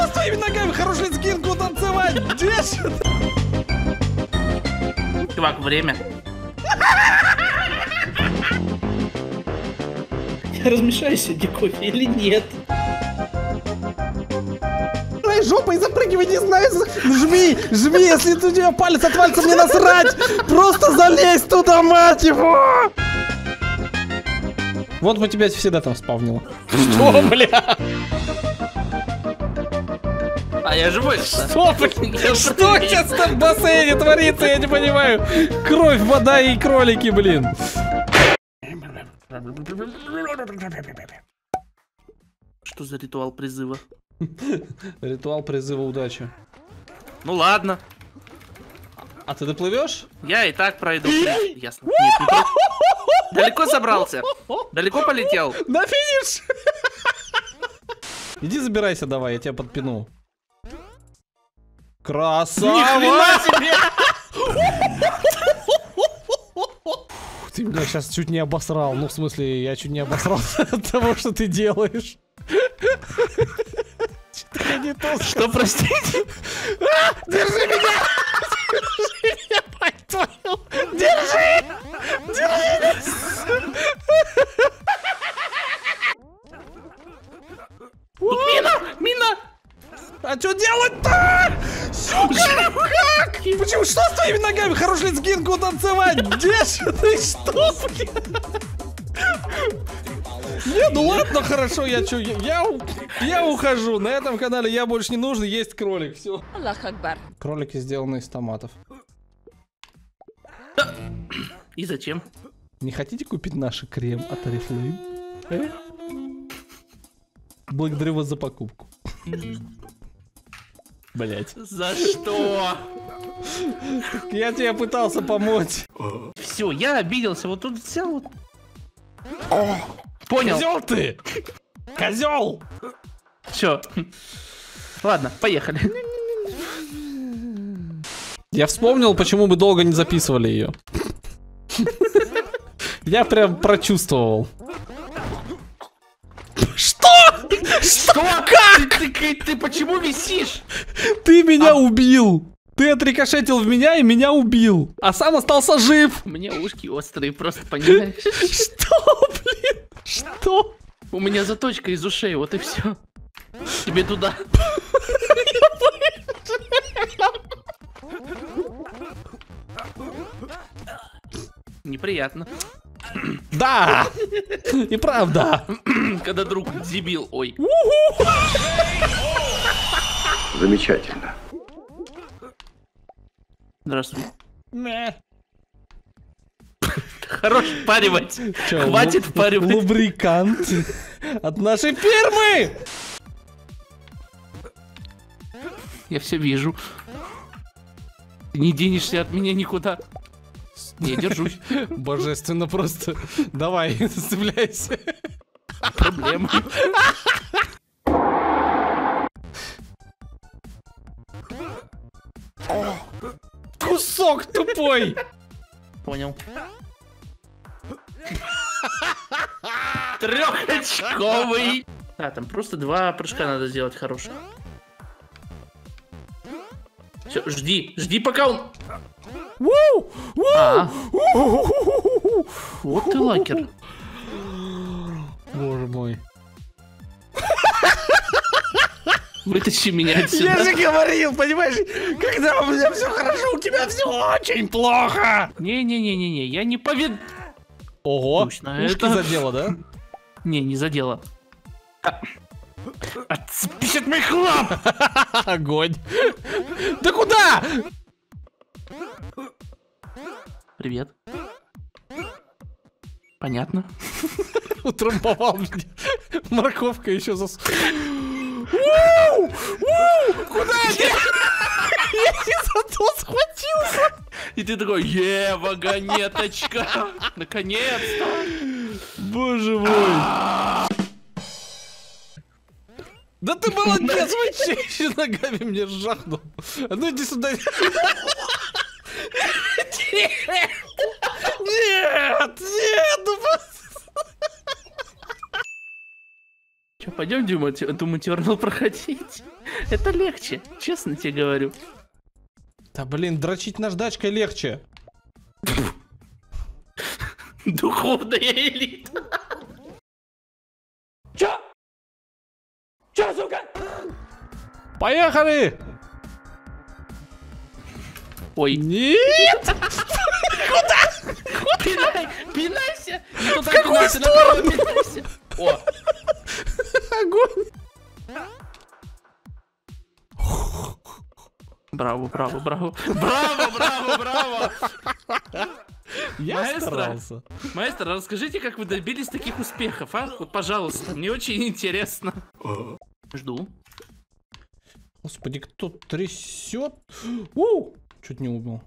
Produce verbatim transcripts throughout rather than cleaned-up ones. что с твоими ногами? Хороший скинку танцевать, держит. Чувак, время. Я размешаюсь сегодня кофе или нет? Твоя жопа и запрыгивай, не знаю. Жми, жми, если у тебя палец отвалится, мне насрать. Просто залезь туда, мать его. Вот бы тебя всегда там спавнило. Что, бля? А я живой. Что, блин? Что сейчас там в бассейне творится, я не понимаю. Кровь, вода и кролики, блин. Что за ритуал призыва? Ритуал призыва удачи. Ну ладно. А ты доплывешь? Я и так пройду. Ясно. Далеко забрался. Далеко полетел. На финиш! Иди забирайся давай, я тебя подпину. Красава! Ни хрена себе! Ты меня сейчас чуть не обосрал. Ну, в смысле, я чуть не обосрался от того, что ты делаешь. Что-то я не то сказал. Что, простите? Держи меня! Держи меня, мать твою! Держи! Держи! Тут мина! Мина! А что делать-то? Сука, как? Почему? Что с твоими ногами? Хороший скинку танцевать! Где же ты? Что, не, ну ладно, хорошо, я чё, я, я ухожу. На этом канале я больше не нужен, есть кролик, все. Аллах Акбар. Кролики сделаны из томатов. И зачем? Не хотите купить наш крем от Арифлейм? Э? Благодарю вас за покупку. Блять. За что? Я тебе пытался помочь. Все, я обиделся. Вот тут взял. О, понял. Козел ты! Козел! Все. Ладно, поехали. Я вспомнил, почему мы долго не записывали ее. Я прям прочувствовал. Что? Что? Как? Ты, ты, ты почему висишь? Ты меня а... убил. Ты отрикошетил в меня и меня убил. А сам остался жив. У меня ушки острые, просто понимаешь. Что, блин? Что? У меня заточка из ушей, вот и все. Тебе туда. Неприятно. Да! И правда. Когда друг дебил, ой. Замечательно. Здравствуй. Хорош впаривать. Че, хватит впаривать. Лубрикант от нашей фирмы. Я все вижу. Ты не денешься от меня никуда. Не, держусь. Божественно просто. Давай, зацепляйся. Проблема. Кусок тупой! Понял. Трехочковый! А, там просто два прыжка надо сделать хороших. Все, жди, жди, пока он... Вот ты лакер. Боже мой. Вытащи меня отсюда. Я же говорил, понимаешь, когда у меня все хорошо, у тебя все очень плохо. Не-не-не-не-не, я не повед... Ого, ушки задело, да? Не, не задело. Отцепись от моих лап! Огонь! Да куда? Привет. Понятно. Утрамбовал меня. Морковка еще зас... Куда я? Я не зато схватился. И ты такой, е, вагонеточка. Наконец-то. Боже мой. Да ты молодец, вообще ногами мне жахнул. А ну иди сюда. Нет! Нет! Нет! Ну просто... Че, пойдем, Дима, эту матерну проходить? Это легче, честно тебе говорю. Да блин, дрочить наждачкой легче. Духовная элита. Чё? Чё, сука? Поехали! Ой. Нет! Куда? Пинай, пинайся! В какую сторону? О! Огонь! Браво, браво, браво! Браво, браво, браво! Я старался. Маэстро, расскажите, как вы добились таких успехов, а? Вот, пожалуйста, мне очень интересно. Жду. Господи, кто трясет? Ууу! Чуть не убил.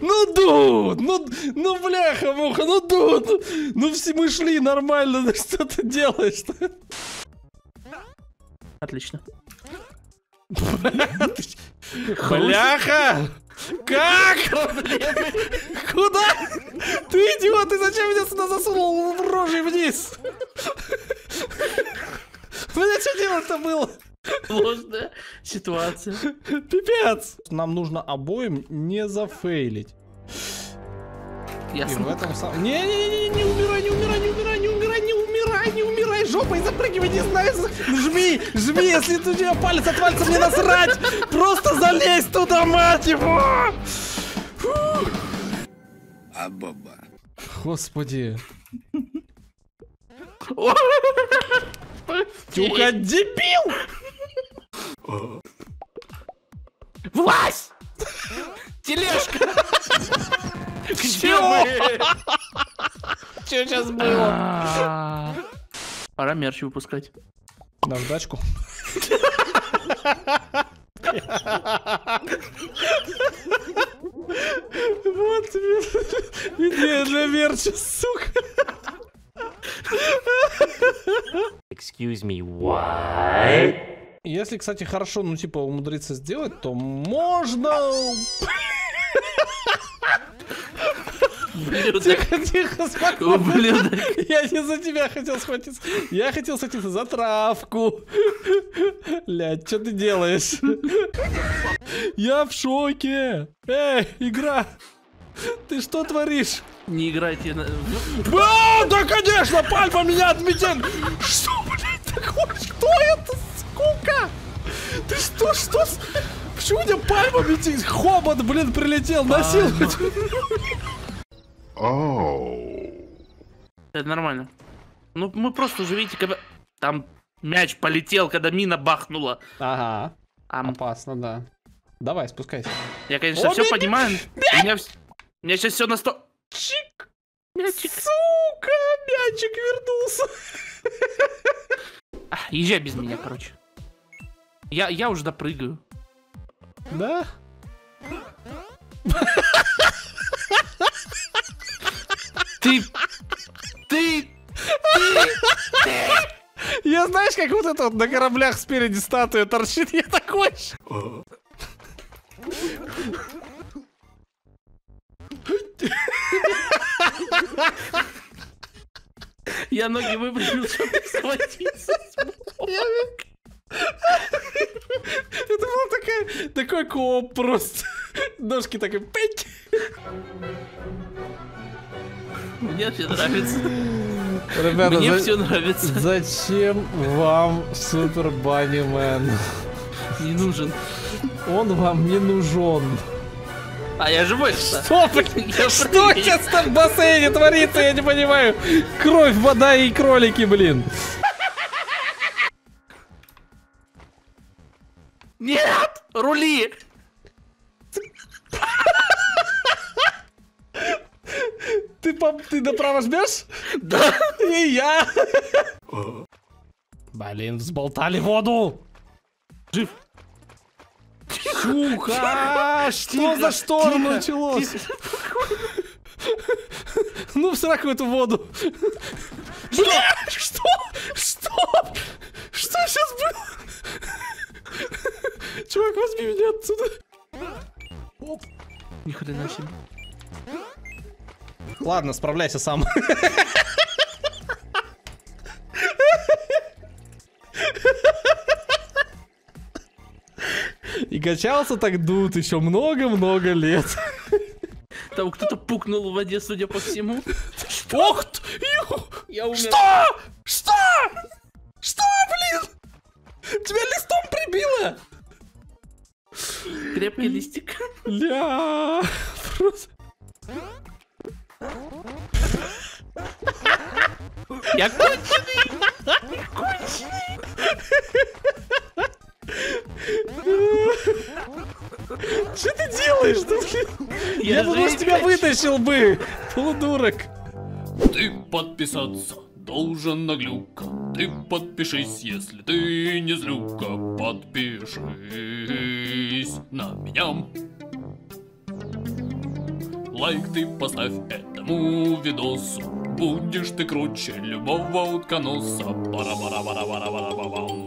Ну, дуд, ну, ну, бляха, муха, ну, дуд, ну, все мы шли нормально, ну, что ты делаешь-то? Отлично. Бляха! Как? Куда? Ты идиот, ты зачем меня сюда засунул рожей вниз? Мне что делать-то было? Сложная ситуация. Пипец. Нам нужно обоим не зафейлить. Ясно. И в этом самом... Не-не-не, не умирай, не умирай, не умирай, не умирай, не умирай, не умирай, жопой запрыгивай, не знаю. Жми, жми, если у тебя палец отвалится, мне насрать. Просто залезь туда, мать его. А баба. Господи. Тюка, дебил! Власть! Тележка! Где мы? Что сейчас было? Пора мерч выпускать. Наждачку. Вот идея для мерча, сука. Excuse me, what? Если, кстати, хорошо, ну, типа, умудриться сделать, то можно... Тихо, тихо, спокойно. Я не за тебя хотел схватиться. Я хотел схватиться за травку. Блядь, что ты делаешь? Я в шоке. Эй, игра. Ты что творишь? Не играйте на... А, да, конечно, пальма меня отметит! Что, блядь, такое? Что это, скука? Ты что, что? Почему у тебя пальма метит? Хобот, блин, прилетел, носил. Это нормально. Ну, мы просто уже, видите, когда... Там мяч полетел, когда мина бахнула. Ага, опасно, да. Давай, спускайся. Я, конечно, все понимаю. У меня сейчас все на сто... Чик! Мячик. Сука, мячик вернулся. А, езжай без меня, короче. Я, я уже допрыгаю. Да? Ты... Ты... Ты... Я, знаешь, как вот это вот на кораблях спереди статуя торчит, я такой же. Я ноги выпрямил, чтобы схватиться. Это был такой кооп просто. Ножки такой. Мне все нравится. Ребята, мне за... все нравится. Зачем вам Супер Банни Мэн? Не нужен. Он вам не нужен. А я живой, что? Что, я что сейчас там в бассейне творится, я не понимаю. Кровь, вода и кролики, блин. Нет, рули. Ты, пап, ты направо жмешь? Да. И я. Блин, взболтали воду. Жив. Сука, что за шторм началось? Ну, в сраку эту воду. Что? Что? Что сейчас было? Чувак, возьми меня отсюда. Ни хрена себе. Ладно, справляйся сам. И качался так дут еще много-много лет. Там кто-то пукнул в воде, судя по всему. Ох ты! Я умер. Что? Что? Что, блин? Тебя листом прибило? Крепкий листик. Ля. Просто... Я конченый. Я конченый. Что ты делаешь? Ты... Я, Я бы, может, тебя вытащил бы. Полудурок. Ты подписаться должен на Глюка. Ты подпишись, если ты не злюка. Подпишись на меня. Лайк ты поставь этому видосу. Будешь ты круче любого утконоса. Пара-пара-пара-пара-пара-пара.